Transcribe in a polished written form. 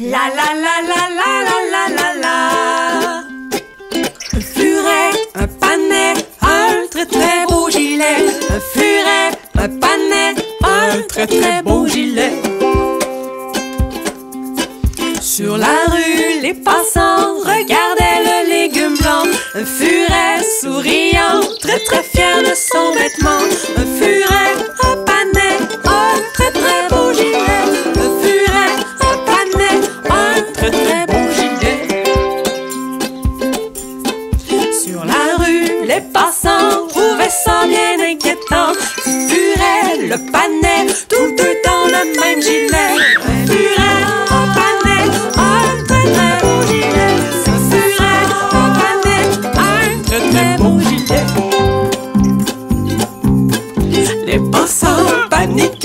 La la la la la la la la la. Un furet, un panais, un très très beau gilet. Un furet, un panais, un très très beau gilet. Sur la rue, les passants regardaient le légume blanc. Un furet souriant, très très fier de son vêtement. Un furet, un panais, un très très beau gilet. Un furet, un panais, un très très beau gilet. Sur la rue, les passants trouvaient ça bien inquiétant. Un furet, le panais, tous deux dans le même gilet. Un furet, un panais, un très très beau gilet. Un furet, un panais, un très très beau gilet. Les passants paniquent.